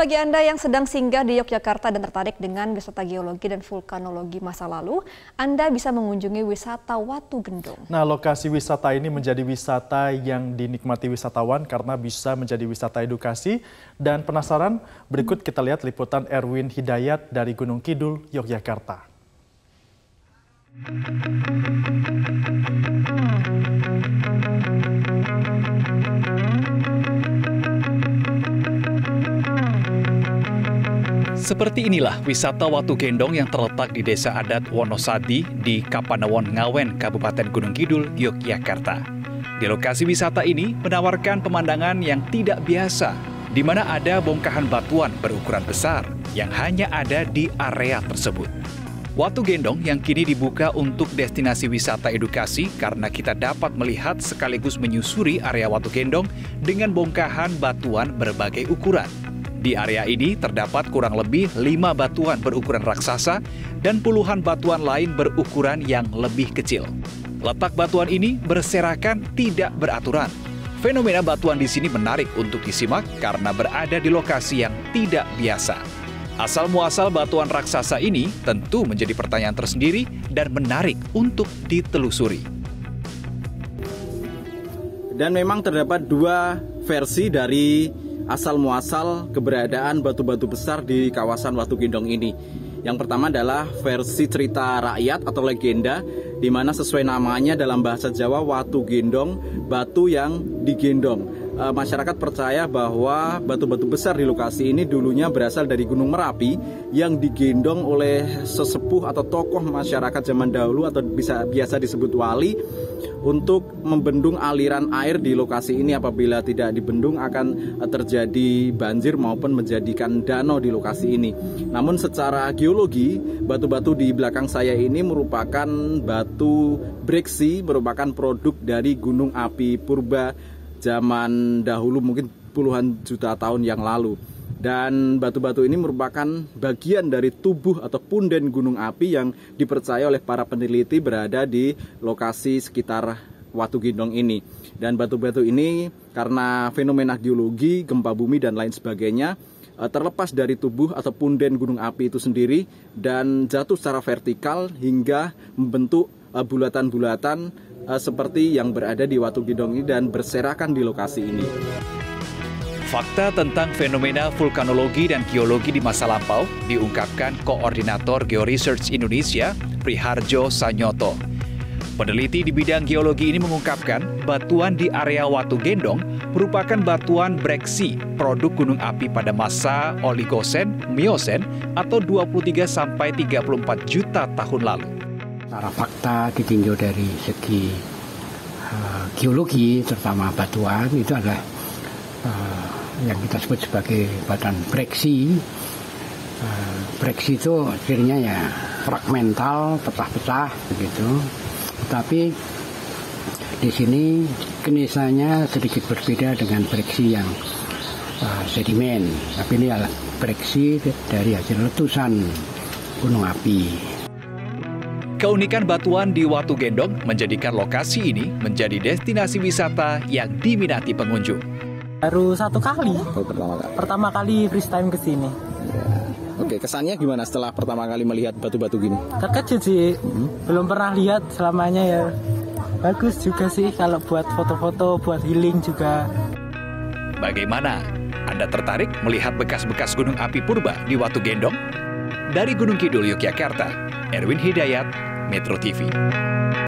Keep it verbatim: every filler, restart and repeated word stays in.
Bagi Anda yang sedang singgah di Yogyakarta dan tertarik dengan wisata geologi dan vulkanologi masa lalu, Anda bisa mengunjungi wisata Watu Gendong. Nah, lokasi wisata ini menjadi wisata yang dinikmati wisatawan karena bisa menjadi wisata edukasi dan penasaran. Berikut kita lihat liputan Erwin Hidayat dari Gunung Kidul, Yogyakarta. Seperti inilah wisata Watu Gendong yang terletak di desa adat Wonosadi di Kapanewon Ngawen, Kabupaten Gunung Kidul, Yogyakarta. Di lokasi wisata ini menawarkan pemandangan yang tidak biasa, di mana ada bongkahan batuan berukuran besar yang hanya ada di area tersebut. Watu Gendong yang kini dibuka untuk destinasi wisata edukasi karena kita dapat melihat sekaligus menyusuri area Watu Gendong dengan bongkahan batuan berbagai ukuran. Di area ini terdapat kurang lebih lima batuan berukuran raksasa dan puluhan batuan lain berukuran yang lebih kecil. Letak batuan ini berserakan tidak beraturan. Fenomena batuan di sini menarik untuk disimak karena berada di lokasi yang tidak biasa. Asal-muasal batuan raksasa ini tentu menjadi pertanyaan tersendiri dan menarik untuk ditelusuri. Dan memang terdapat dua versi dari asal-muasal keberadaan batu-batu besar di kawasan Watu Gendong ini. Yang pertama adalah versi cerita rakyat atau legenda, di mana sesuai namanya dalam bahasa Jawa, Watu Gendong, batu yang digendong. E, masyarakat percaya bahwa batu-batu besar di lokasi ini dulunya berasal dari Gunung Merapi yang digendong oleh sesepuh atau tokoh masyarakat zaman dahulu atau bisa biasa disebut wali, untuk membendung aliran air di lokasi ini. Apabila tidak dibendung akan terjadi banjir maupun menjadikan danau di lokasi ini. Namun secara geologi, batu-batu di belakang saya ini merupakan batu breksi, merupakan produk dari gunung api purba zaman dahulu, mungkin puluhan juta tahun yang lalu. Dan batu-batu ini merupakan bagian dari tubuh atau punden gunung api yang dipercaya oleh para peneliti berada di lokasi sekitar Watu Gendong ini. Dan batu-batu ini karena fenomena geologi, gempa bumi dan lain sebagainya, terlepas dari tubuh atau punden gunung api itu sendiri dan jatuh secara vertikal hingga membentuk bulatan-bulatan seperti yang berada di Watu Gendong ini dan berserakan di lokasi ini. Fakta tentang fenomena vulkanologi dan geologi di masa lampau diungkapkan Koordinator Geo-Research Indonesia, Priharjo Sanyoto. Peneliti di bidang geologi ini mengungkapkan batuan di area Watu Gendong merupakan batuan breksi, produk gunung api pada masa Oligosen, Miosen atau dua puluh tiga sampai tiga puluh empat juta tahun lalu. Secara fakta ditinjau dari segi uh, geologi, terutama batuan, itu adalah uh, yang kita sebut sebagai batuan breksi. Uh, breksi itu cirinya ya fragmental, pecah-pecah begitu. Tapi di sini kenisanya sedikit berbeda dengan breksi yang uh, sedimen. Tapi ini adalah breksi dari hasil letusan gunung api. Keunikan batuan di Watu Gendong menjadikan lokasi ini menjadi destinasi wisata yang diminati pengunjung. Baru satu kali. Oh, pertama kali. Pertama kali first time ke sini. Ya. Oke, kesannya gimana setelah pertama kali melihat batu-batu gini? Terkejut sih. Hmm. Belum pernah lihat selamanya ya. Bagus juga sih kalau buat foto-foto, buat healing juga. Bagaimana? Anda tertarik melihat bekas-bekas gunung api purba di Watu Gendong? Dari Gunung Kidul, Yogyakarta, Erwin Hidayat, Metro T V.